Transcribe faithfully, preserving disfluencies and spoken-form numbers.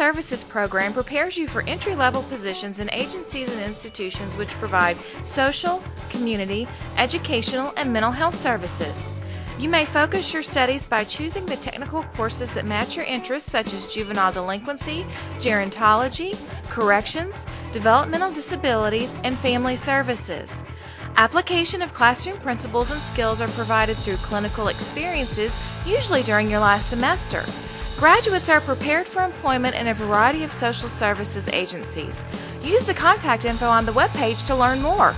Services program prepares you for entry-level positions in agencies and institutions which provide social, community, educational, and mental health services. You may focus your studies by choosing the technical courses that match your interests, such as juvenile delinquency, gerontology, corrections, developmental disabilities, and family services. Application of classroom principles and skills are provided through clinical experiences, usually during your last semester. Graduates are prepared for employment in a variety of social services agencies. Use the contact info on the webpage to learn more.